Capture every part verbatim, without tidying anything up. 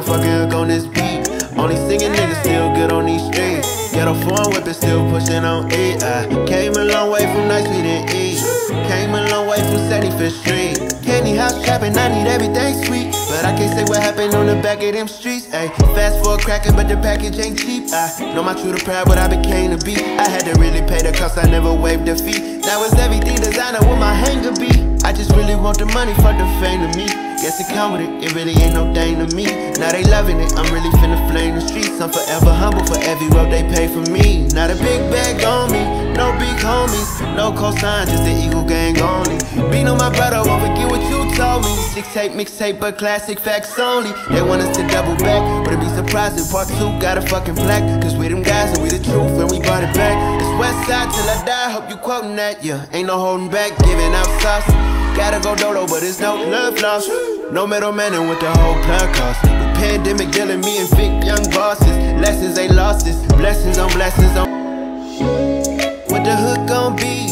I'm fucking hook on this beat. Only singing niggas still good on these streets. Get a foreign whip and still pushing on it. I came a long way from nights we didn't eat. Came a long way from seventy-fifth street. Candy house shopping, I need everything sweet. But I can't say what happened on the back of them streets, ayy. Fast forward cracking, but the package ain't cheap. I know my true to pride, what I became to be. I had to really pay the cost, I never waived the fee. Now it's everything designer with my hanger be. I just really want the money, fuck the fame to me. Guess it come with it, it really ain't no thing to me. Now they loving it, I'm really finna flame the streets. I'm forever humble for every road they pay for me. Not a big bag on me, no big homies, no cosign, just the Eagle Gang only. Beat on my brother, won't forget what you told me. Six tape, mixtape, but classic facts only. They want us to double back, but it'd be surprising. Part two got a fucking plaque, cause we them guys and we the truth and we brought it back. It's Westside till I die, hope you quoting that, yeah. Ain't no holding back, giving out sauce. Gotta go dolo, but it's no love lost. No middleman and what the whole plan cost. The pandemic dealing me and thick young bosses. Lessons ain't losses, blessings on blessings on. What the hook gon' be?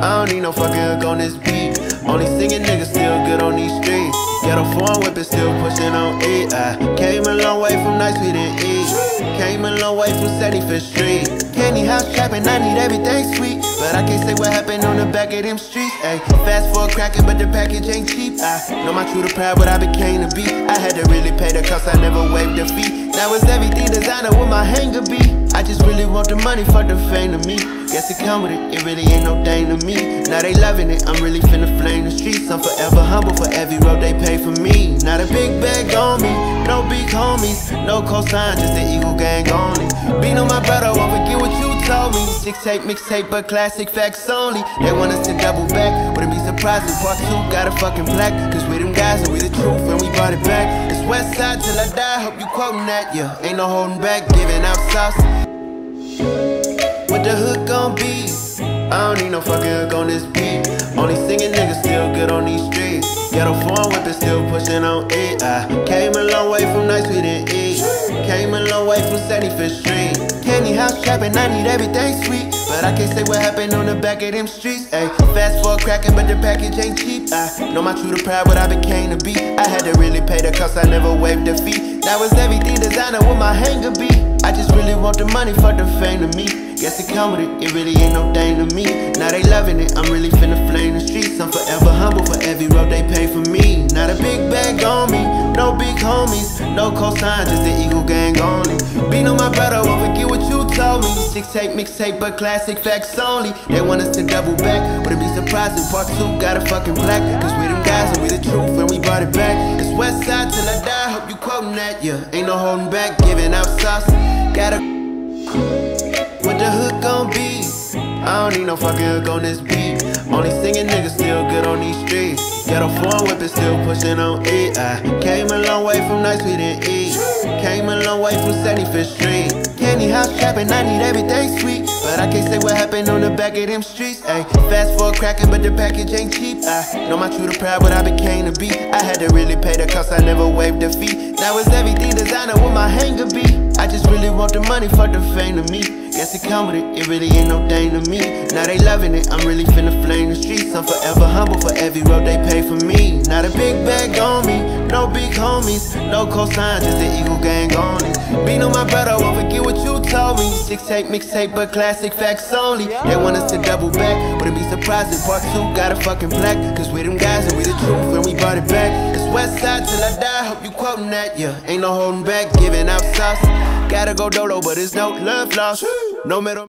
I don't need no fucking hook on this beat. Only singing niggas still good on these streets. Got a foreign whip and still pushing on it. I came a long way from nights we didn't eat. Came a long way from seventy-fifth street. Candy house trapping, I need everything sweet. But I can't say what happened on the back of them streets, ayy. Fast forward cracking, but the package ain't cheap. I know my true to pride, what I became to be. I had to really pay the cost, I never waived the fee. Now it's everything designer with my hanger be. I just really want the money, fuck the fame to me. Guess it come with it, it really ain't no thing to me. Now they loving it, I'm really finna flame the streets. I'm forever humble for every road they pay for me. Not a big bag on me, no big homies, no cosign, just the Eagle Gang only. Beat on my brother, won't forget what you told me. Six tape, mixtape, but classic facts only. They want us to double back, wouldn't be surprising. Part two got a fucking plaque, cause we them guys and we the truth and we brought it back. It's Westside till I die, hope you quoting that, yeah. Ain't no holding back, giving out sauce. What the hook gon' be? I don't need no fucking hook on this beat. Only singing niggas still good on these streets. Got a foreign whip and still pushing on it. I came a long way from nights we didn't eat. Came a long way from seventy-fifth street. Candy house trapping, I need everything sweet. But I can't say what happened on the back of them streets, ayy. Fast forward cracking, but the package ain't cheap. I know my true to pride, what I became to be. I had to really pay the cost, I never waived the fee. Now it's everything designer with my hanger be. I just really want the money, fuck the fame to me. Guess it come with it, it really ain't no thing to me. Now they loving it, I'm really finna flame the streets. I'm forever humble for every road they pay for me. Not a big bag on me, no big homies, no cosign, just the Eagle Gang only. Beat on my brother, won't forget what you told me. Six tape, mixtape, but classic. Classic facts only. They want us to double back. Would it be surprising? Part two got a fucking plaque. Cause we them guys and we the truth and we brought it back. It's Westside till I die. Hope you quoting that, yeah. Ain't no holding back, giving out sauce. Gotta. What the hook gon' be? I don't need no fucking hook on this beat. Only singing niggas still good on these streets. Got a foreign whip and still pushing on it. I came a long way from nights we didn't eat. Came a long way from seventy-fifth street. Candy house trapping, I need everything sweet. But I can't say what happened on the back of them streets, ayy. Fast forward cracking, but the package ain't cheap. I know my true to pride, what I became to be. I had to really pay the cost, I never waived the fee. Now it's everything designer with my hanger be. I just really want the money, fuck the fame to me. Guess it come with it, it really ain't no thing to me. Now they loving it, I'm really finna flame the streets. I'm forever humble for every road they pay for me. Not a big bag on me, no big homies, no cosign, just the Eagle Gang only. Beat on my brother, won't forget what you told me. Six tape, mixtape, but classic facts only. They want us to double back. Wouldn't be surprising. Part two got a fucking plaque. Cause we them guys and we the truth and we brought it back. It's Westside till I die. Hope you quoting that, yeah. Ain't no holding back, giving out sauce. Gotta go dolo, but it's no love lost. No middle.